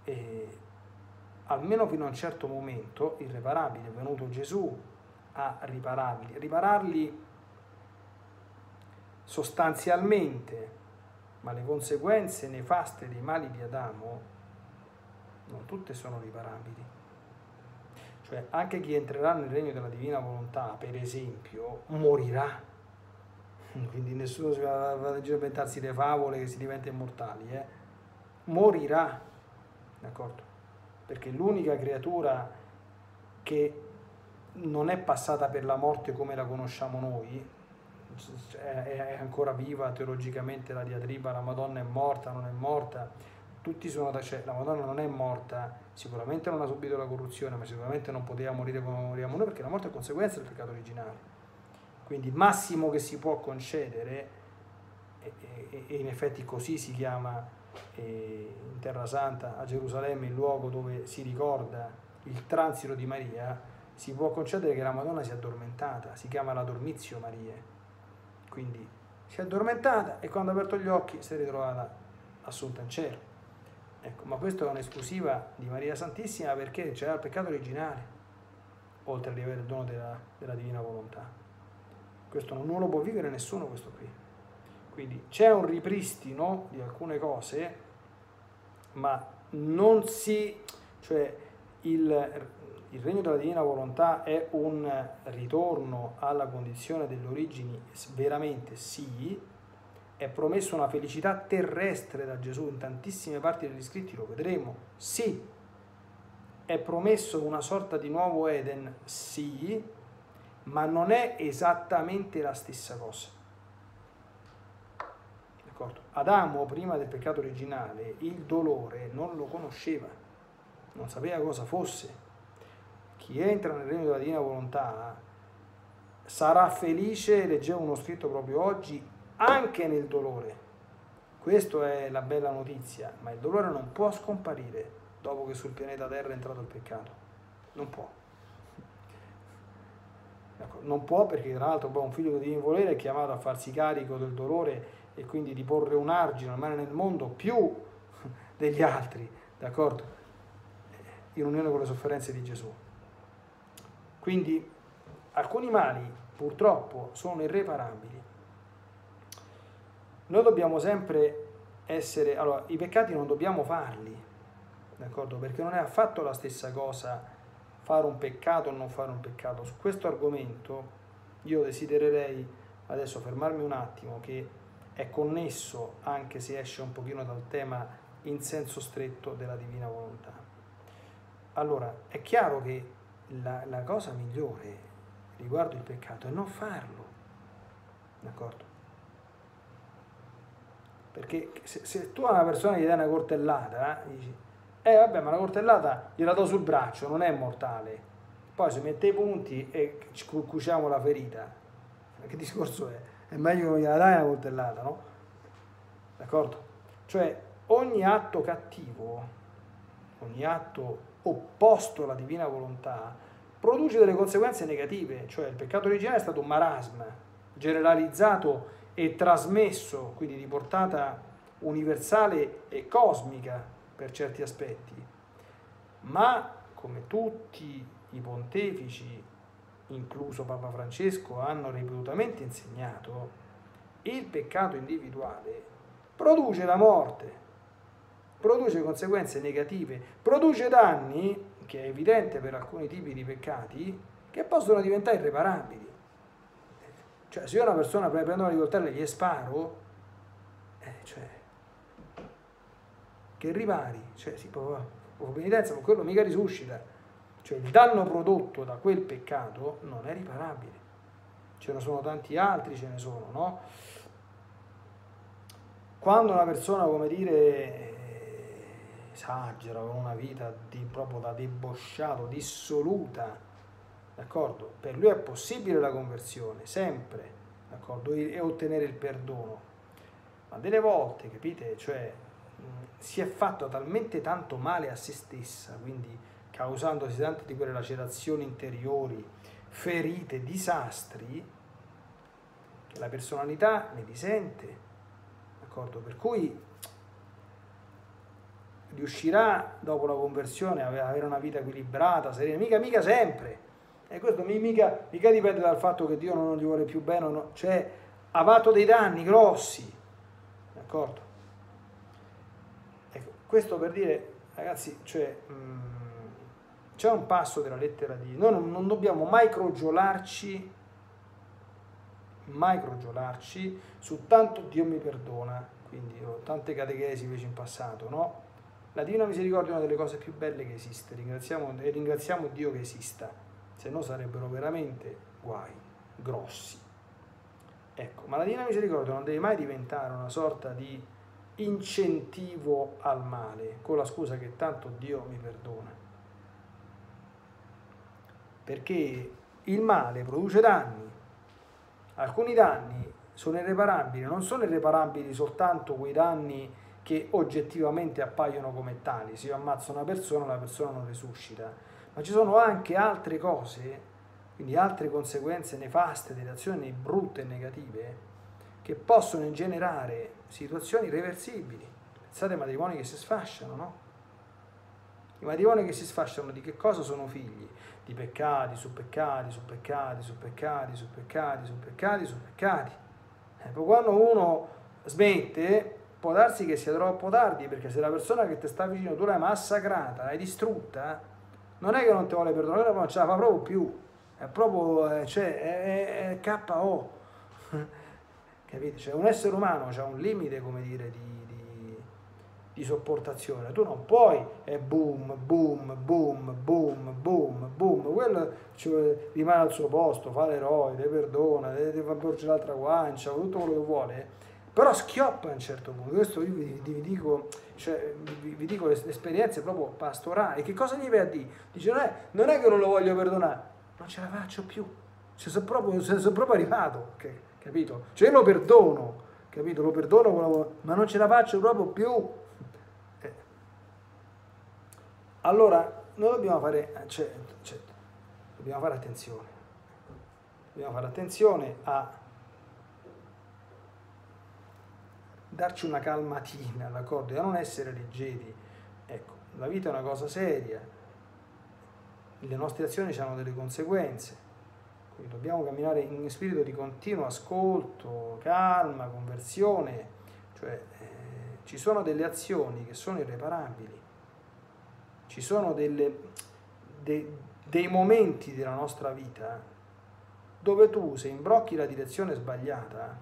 e, almeno fino a un certo momento, irreparabili. È venuto Gesù a ripararli, ripararli sostanzialmente, ma le conseguenze nefaste dei mali di Adamo non tutte sono riparabili. Cioè anche chi entrerà nel regno della divina volontà, per esempio, morirà. Quindi nessuno si va a inventarsi le favole che si diventa immortali. Eh? Morirà, d'accordo? Perché l'unica creatura che non è passata per la morte come la conosciamo noi, è ancora viva teologicamente la diatriba, la Madonna è morta, non è morta, tutti sono da, cioè, la Madonna non è morta, sicuramente non ha subito la corruzione, ma sicuramente non poteva morire come moriamo noi, perché la morte è conseguenza del peccato originale. Quindi il massimo che si può concedere, e, e, e in effetti così si chiama e, in Terra Santa, a Gerusalemme, il luogo dove si ricorda il transito di Maria, si può concedere che la Madonna sia addormentata, si chiama la Dormizione Mariae. Quindi si è addormentata e quando ha aperto gli occhi si è ritrovata assunta in cielo. Ecco, ma questa è un'esclusiva di Maria Santissima, perché c'era il peccato originale, oltre ad avere il dono della, della divina volontà. Questo non lo può vivere nessuno, questo qui. Quindi c'è un ripristino di alcune cose, ma non si... cioè il... Il regno della divina volontà è un ritorno alla condizione delle origini, veramente sì, è promesso una felicità terrestre da Gesù, in tantissime parti degli scritti lo vedremo, sì, è promesso una sorta di nuovo Eden, sì, ma non è esattamente la stessa cosa. D'accordo? Adamo, prima del peccato originale, il dolore non lo conosceva, non sapeva cosa fosse. Chi entra nel regno della divina volontà sarà felice, leggevo uno scritto proprio oggi, anche nel dolore. Questa è la bella notizia, ma il dolore non può scomparire dopo che sul pianeta Terra è entrato il peccato. Non può. Non può, perché tra l'altro un figlio di divino volere è chiamato a farsi carico del dolore e quindi di porre un argine al male nel mondo più degli altri, d'accordo? In unione con le sofferenze di Gesù. Quindi alcuni mali purtroppo sono irreparabili. Noi dobbiamo sempre essere... Allora, i peccati non dobbiamo farli, d'accordo? Perché non è affatto la stessa cosa fare un peccato o non fare un peccato. Su questo argomento io desidererei adesso fermarmi un attimo, che è connesso, anche se esce un pochino dal tema in senso stretto della divina volontà. Allora, è chiaro che La, la cosa migliore riguardo il peccato è non farlo, d'accordo? Perché se, se tu a una persona gli dai una coltellata, eh, dici, eh vabbè, ma la coltellata gliela do sul braccio, non è mortale, poi si mette i punti e cuciamo la ferita. Che discorso è? È meglio che non gliela dai una coltellata, no? D'accordo? Cioè ogni atto cattivo, ogni atto opposto alla divina volontà produce delle conseguenze negative. Cioè il peccato originale è stato un marasma generalizzato e trasmesso, quindi di portata universale e cosmica per certi aspetti, ma come tutti i pontefici, incluso Papa Francesco, hanno ripetutamente insegnato, il peccato individuale produce la morte, produce conseguenze negative, produce danni, che è evidente per alcuni tipi di peccati, che possono diventare irreparabili. Cioè, se io a una persona prendo una ricoltella e gli sparo, eh, cioè, che ripari? Cioè, si può, può penitenza, ma quello mica risuscita. Cioè il danno prodotto da quel peccato non è riparabile. Ce ne sono tanti altri, ce ne sono, no? Quando una persona, come dire, esagera con una vita di, proprio da debosciato, dissoluta, d'accordo? Per lui è possibile la conversione, sempre, d'accordo? E ottenere il perdono. Ma delle volte, capite, cioè, si è fatto talmente tanto male a se stessa, quindi causandosi tante di quelle lacerazioni interiori, ferite, disastri, che la personalità ne risente, d'accordo? Per cui riuscirà dopo la conversione ad avere una vita equilibrata, serena, mica, mica sempre, e questo mica, mica dipende dal fatto che Dio non gli vuole più bene, no, cioè ha fatto dei danni grossi, d'accordo? Ecco, questo per dire, ragazzi, cioè... Mh, c'è un passo della lettera di... Noi non, non dobbiamo mai crogiolarci, mai crogiolarci su tanto Dio mi perdona, quindi ho tante catechesi invece in passato, no? La Divina Misericordia è una delle cose più belle che esiste, ringraziamo, e ringraziamo Dio che esista, se no sarebbero veramente guai grossi. Ecco, ma la Divina Misericordia non deve mai diventare una sorta di incentivo al male, con la scusa che tanto Dio mi perdona. Perché il male produce danni, alcuni danni sono irreparabili, non sono irreparabili soltanto quei danni che oggettivamente appaiono come tali, se io ammazzo una persona la persona non risuscita, ma ci sono anche altre cose, quindi altre conseguenze nefaste, delle azioni brutte e negative, che possono generare situazioni irreversibili. Pensate ai matrimoni che si sfasciano, no? I matrimoni che si sfasciano di che cosa sono figli? Di peccati, su peccati, su peccati, su peccati, su peccati, su peccati, su peccati. E poi quando uno smette, può darsi che sia troppo tardi, perché se la persona che ti sta vicino tu l'hai massacrata, l'hai distrutta, non è che non ti vuole perdonare, non ce la fa proprio più, è proprio, cioè, è, è, è K O. Capite? Cioè, un essere umano ha un limite, come dire, di di sopportazione, tu non puoi e boom, boom, boom, boom, boom, boom, quello cioè, rimane al suo posto, fa l'eroe, te perdona, ti fa porgere l'altra guancia, tutto quello che vuole, però schioppa a un certo punto. Questo io vi, vi dico, cioè, vi, vi dico le esperienze proprio pastorali. Che cosa gli vai a dire? Dice, non è, non è che non lo voglio perdonare, non ce la faccio più, cioè, sono proprio, sono proprio arrivato, okay? Capito? Cioè io lo perdono, capito? Lo perdono, ma non ce la faccio proprio più. Allora, noi dobbiamo fare, cioè, cioè, dobbiamo fare attenzione, dobbiamo fare attenzione a darci una calmatina, d'accordo? E a non essere leggeri. Ecco, la vita è una cosa seria, le nostre azioni hanno delle conseguenze, quindi dobbiamo camminare in spirito di continuo ascolto, calma, conversione, cioè eh, ci sono delle azioni che sono irreparabili. Ci sono delle, de, dei momenti della nostra vita dove tu, se imbrocchi la direzione sbagliata,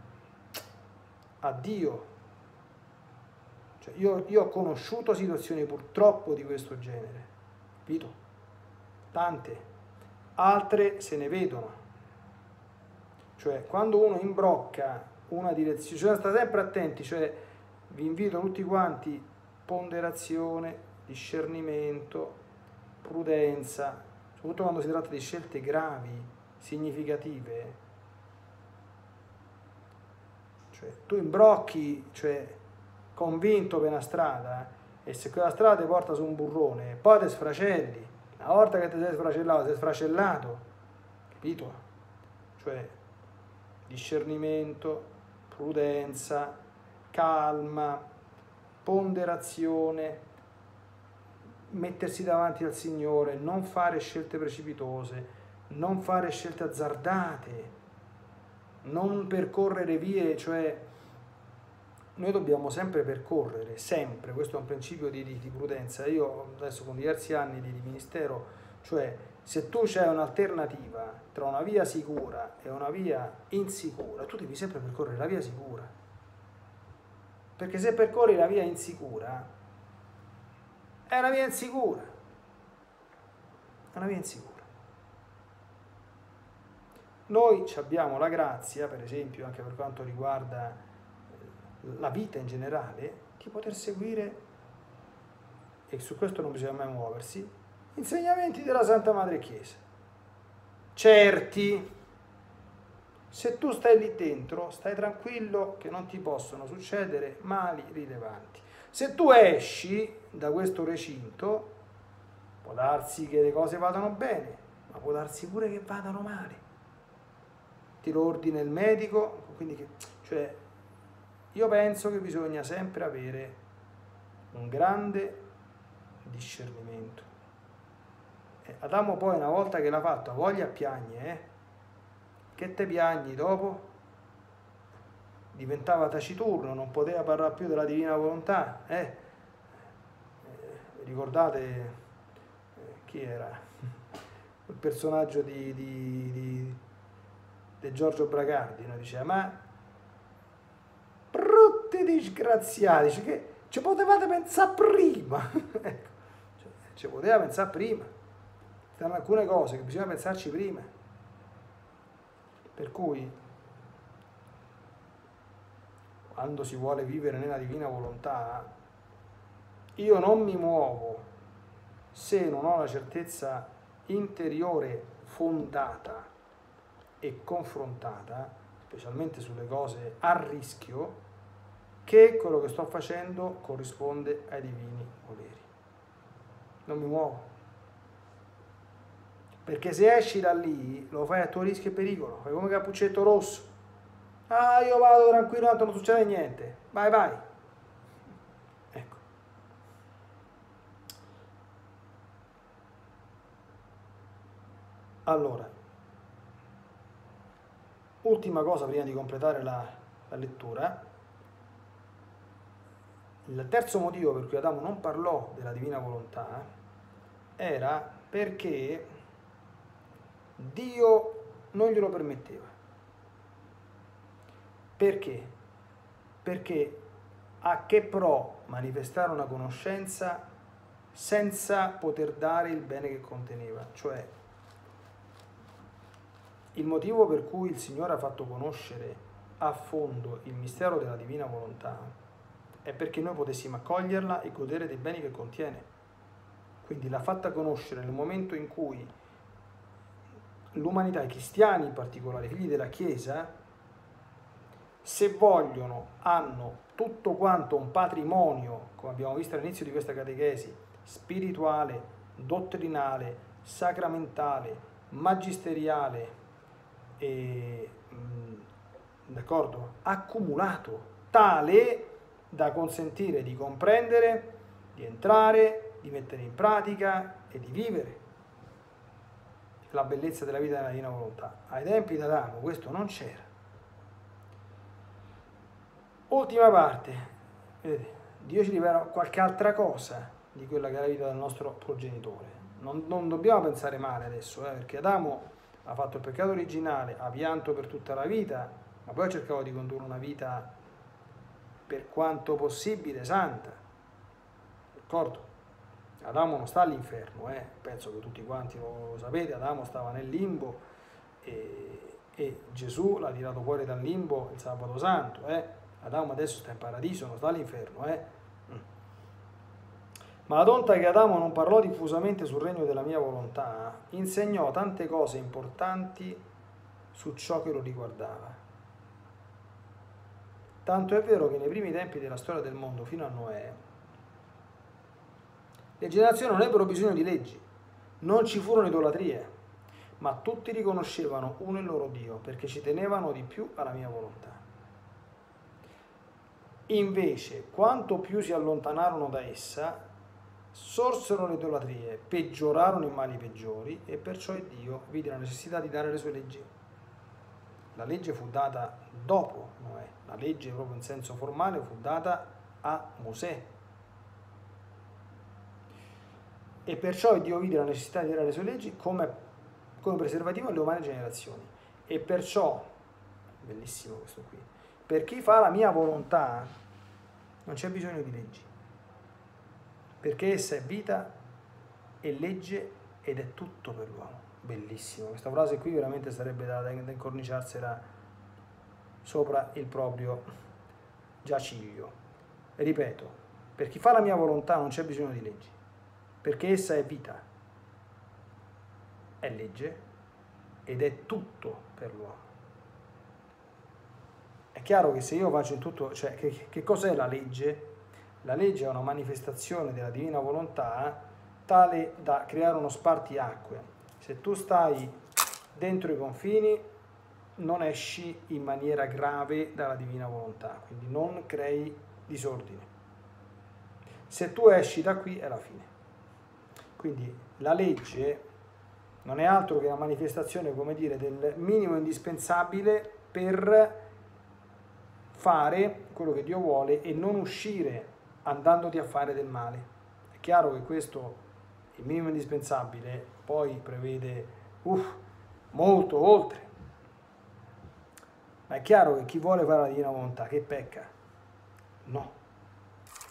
addio. Cioè io, io ho conosciuto situazioni purtroppo di questo genere, capito? Tante, altre se ne vedono. Cioè quando uno imbrocca una direzione, cioè state sempre attenti, cioè vi invito tutti quanti, ponderazione, discernimento, prudenza, soprattutto quando si tratta di scelte gravi, significative. Cioè, tu imbrocchi, cioè, convinto per una strada, e se quella strada ti porta su un burrone, poi ti sfracelli. Una volta che ti sei sfracellato, sei sfracellato, capito? Cioè, discernimento, prudenza, calma, ponderazione, mettersi davanti al Signore, non fare scelte precipitose, non fare scelte azzardate, non percorrere vie, cioè noi dobbiamo sempre percorrere, sempre, questo è un principio di, di, di prudenza. Io adesso con diversi anni di, di ministero, cioè se tu c'è un'alternativa tra una via sicura e una via insicura, tu devi sempre percorrere la via sicura, perché se percorri la via insicura è una via insicura, è una via insicura. Noi abbiamo la grazia, per esempio, anche per quanto riguarda la vita in generale, di poter seguire, e su questo non bisogna mai muoversi, insegnamenti della Santa Madre Chiesa. Certi, se tu stai lì dentro, stai tranquillo che non ti possono succedere mali rilevanti. Se tu esci da questo recinto, può darsi che le cose vadano bene, ma può darsi pure che vadano male. Ti lo ordina il medico, quindi che, cioè, io penso che bisogna sempre avere un grande discernimento. Eh, Adamo poi, una volta che l'ha fatto, ha voglia piagne, eh? Che te piagni dopo? Diventava taciturno, non poteva parlare più della Divina Volontà, eh? Eh, ricordate eh, chi era? Il personaggio di... di, di De Giorgio Bracardino, diceva: ma brutti disgraziati, cioè che ci potevate pensare prima. Ecco, cioè, ci poteva pensare prima. Ci sono alcune cose che bisogna pensarci prima. Per cui, quando si vuole vivere nella Divina Volontà, io non mi muovo se non ho la certezza interiore fondata e confrontata, specialmente sulle cose a rischio, che quello che sto facendo corrisponde ai divini voleri. Non mi muovo. Perché se esci da lì, lo fai a tuo rischio e pericolo, fai come Cappuccetto Rosso. Ah, io vado tranquillo, tanto non succede niente. Vai, vai. Ecco. Allora, ultima cosa prima di completare la, la lettura. Il terzo motivo per cui Adamo non parlò della Divina Volontà era perché Dio non glielo permetteva. Perché? Perché a che pro manifestare una conoscenza senza poter dare il bene che conteneva? Cioè, il motivo per cui il Signore ha fatto conoscere a fondo il mistero della Divina Volontà è perché noi potessimo accoglierla e godere dei beni che contiene. Quindi l'ha fatta conoscere nel momento in cui l'umanità, i cristiani in particolare, i figli della Chiesa, se vogliono, hanno tutto quanto un patrimonio, come abbiamo visto all'inizio di questa catechesi, spirituale, dottrinale, sacramentale, magisteriale, d'accordo, accumulato, tale da consentire di comprendere, di entrare, di mettere in pratica e di vivere la bellezza della vita nella Divina Volontà. Ai tempi di Adamo questo non c'era. Ultima parte, vedete, Dio ci rivela qualche altra cosa di quella che è la vita del nostro progenitore. Non, non dobbiamo pensare male adesso, eh, perché Adamo ha fatto il peccato originale, ha pianto per tutta la vita, ma poi ha cercato di condurre una vita per quanto possibile santa, d'accordo? Adamo non sta all'inferno, eh? Penso che tutti quanti lo sapete, Adamo stava nel limbo e, e Gesù l'ha tirato fuori dal limbo il sabato santo, eh? Adamo adesso sta in paradiso, non sta all'inferno, eh? Mm. Ma la tonta che Adamo non parlò diffusamente sul regno della mia volontà insegnò tante cose importanti su ciò che lo riguardava. Tanto è vero che nei primi tempi della storia del mondo, fino a Noè, le generazioni non ebbero bisogno di leggi, non ci furono idolatrie, ma tutti riconoscevano uno il loro Dio, perché ci tenevano di più alla mia volontà. Invece, quanto più si allontanarono da essa, sorsero le idolatrie, peggiorarono i mali peggiori, e perciò Dio vide la necessità di dare le sue leggi. La legge fu data dopo Noè, la legge proprio in senso formale fu data a Mosè, e perciò Dio vide la necessità di dare le sue leggi come, come preservativo alle umane generazioni. E perciò, bellissimo questo qui, per chi fa la mia volontà non c'è bisogno di leggi, perché essa è vita e legge ed è tutto per l'uomo. Bellissimo, questa frase qui veramente sarebbe da, da incorniciarsela sopra il proprio giaciglio. E ripeto, per chi fa la mia volontà non c'è bisogno di leggi, perché essa è vita, è legge ed è tutto per l'uomo. È chiaro che se io faccio in tutto, cioè che, che cos'è la legge? La legge è una manifestazione della divina volontà tale da creare uno spartiacque. Se tu stai dentro i confini, non esci in maniera grave dalla divina volontà, quindi non crei disordine. Se tu esci da qui è la fine. Quindi la legge non è altro che una manifestazione, come dire, del minimo indispensabile per fare quello che Dio vuole e non uscire andandoti a fare del male. È chiaro che questo, il minimo indispensabile, poi prevede uff, molto oltre. Ma è chiaro che chi vuole fare la divina volontà, che pecca? No.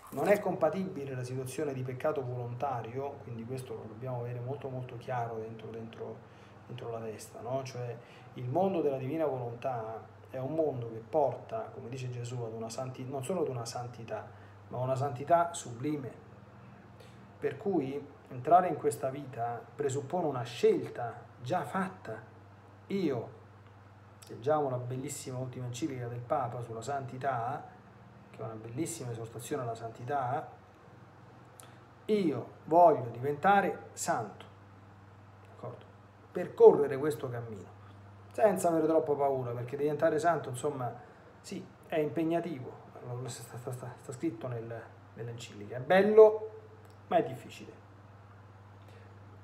Non è compatibile la situazione di peccato volontario, quindi questo lo dobbiamo avere molto molto chiaro dentro, dentro, dentro la testa, no? Cioè il mondo della divina volontà è un mondo che porta, come dice Gesù, ad una santità, non solo ad una santità, ma una santità sublime. Per cui entrare in questa vita presuppone una scelta già fatta. Io, leggiamo la bellissima ultima enciclica del Papa sulla santità, che è una bellissima esortazione alla santità, io voglio diventare santo, d'accordo? Percorrere questo cammino, senza avere troppa paura, perché diventare santo, insomma, sì, è impegnativo, sta, sta, sta, sta scritto nel, nell'enciclica, è bello, ma è difficile.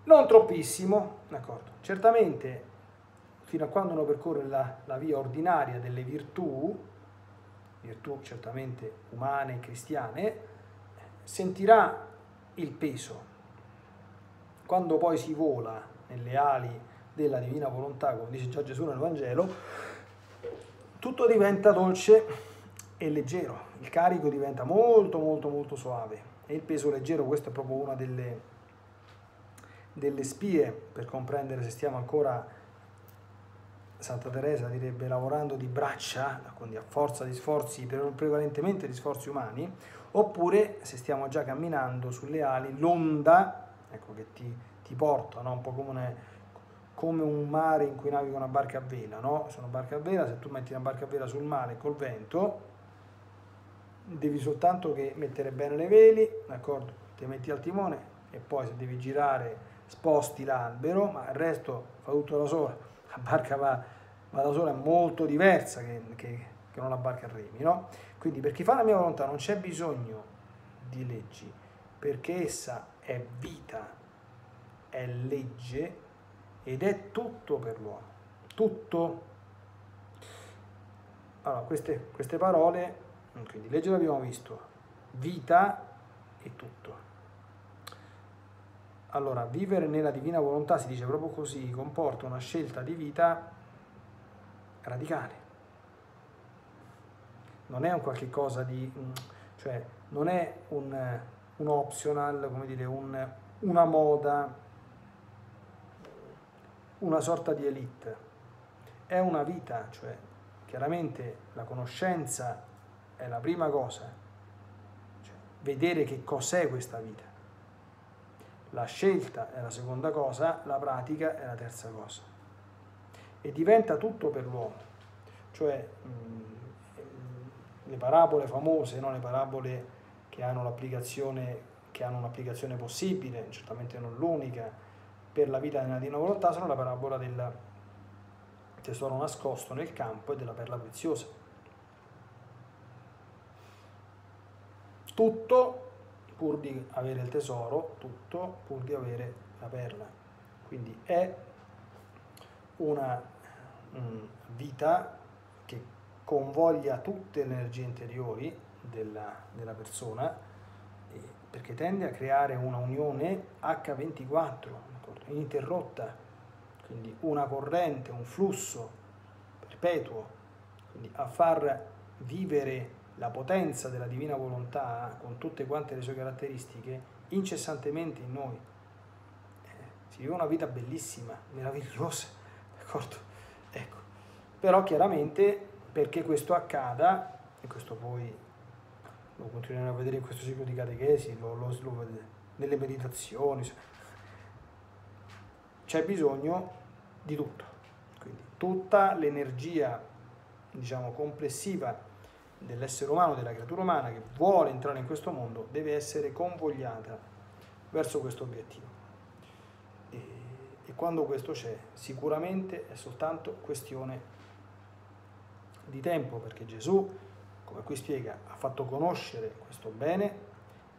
Non troppissimo, d'accordo? Certamente, fino a quando uno percorre la, la via ordinaria delle virtù, virtù certamente umane e cristiane, sentirà il peso. Quando poi si vola nelle ali della divina volontà, come dice già Gesù nel Vangelo, tutto diventa dolce e leggero, il carico diventa molto molto molto suave e il peso leggero. Questa è proprio una delle, delle spie per comprendere se stiamo ancora, Santa Teresa direbbe, lavorando di braccia, quindi a forza di sforzi, prevalentemente di sforzi umani, oppure se stiamo già camminando sulle ali, l'onda, ecco, che ti, ti porta, no? Un po' come, una, come un mare in cui naviga una barca a vela, no? Se una barca a vela, se tu metti una barca a vela sul mare col vento, devi soltanto che mettere bene le veli, d'accordo? Ti metti al timone e poi se devi girare sposti l'albero, ma il resto fa tutto da sola. La barca va, va da sola, è molto diversa che, che, che non la barca a remi, no? Quindi per chi fa la mia volontà non c'è bisogno di leggi, perché essa è vita, è legge ed è tutto per l'uomo, tutto. Allora, queste, queste parole, quindi legge l'abbiamo visto, vita e tutto. Allora, vivere nella divina volontà, si dice proprio così, comporta una scelta di vita radicale. Non è un qualche cosa di, cioè, non è un, un optional, come dire, un, una moda, una sorta di elite. È una vita, cioè, chiaramente la conoscenza è la prima cosa, cioè, vedere che cos'è questa vita. La scelta è la seconda cosa, la pratica è la terza cosa. E diventa tutto per l'uomo. Cioè, mh, le parabole famose, no? Le parabole che hanno l'applicazione, che hanno un'applicazione possibile, certamente non l'unica, per la vita nella divina volontà, sono la parabola del tesoro nascosto nel campo e della perla preziosa. Tutto pur di avere il tesoro, tutto pur di avere la perla. Quindi è una vita che convoglia tutte le energie interiori della, della persona, perché tende a creare una unione acca ventiquattro, ininterrotta, quindi una corrente, un flusso perpetuo, quindi a far vivere la potenza della divina volontà con tutte quante le sue caratteristiche incessantemente in noi. Eh, si vive una vita bellissima, meravigliosa, d'accordo? Ecco, però chiaramente perché questo accada, e questo poi lo continueremo a vedere in questo ciclo di catechesi, lo, lo, lo, nelle meditazioni, c'è bisogno di tutto, quindi tutta l'energia, diciamo, complessiva dell'essere umano, della creatura umana che vuole entrare in questo mondo deve essere convogliata verso questo obiettivo, e, e quando questo c'è sicuramente è soltanto questione di tempo, perché Gesù, come qui spiega, ha fatto conoscere questo bene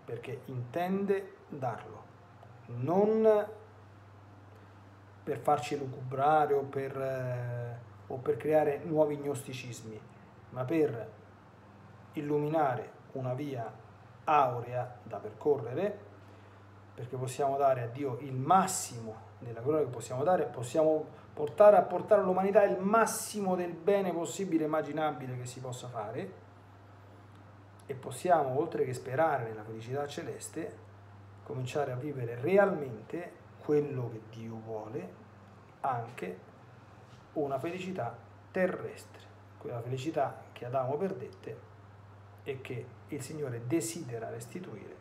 perché intende darlo, non per farci lucubrare o per, eh, o per creare nuovi gnosticismi, ma per illuminare una via aurea da percorrere, perché possiamo dare a Dio il massimo della gloria che possiamo dare, possiamo portare a portare all'umanità il massimo del bene possibile e immaginabile che si possa fare, e possiamo, oltre che sperare nella felicità celeste, cominciare a vivere realmente quello che Dio vuole, anche una felicità terrestre, quella felicità che Adamo perdette e che il Signore desidera restituire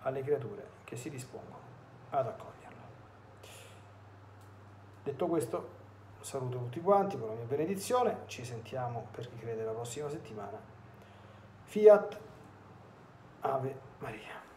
alle creature che si dispongono ad accoglierlo. Detto questo, saluto tutti quanti con la mia benedizione, ci sentiamo, per chi crede, la prossima settimana. Fiat, Ave Maria.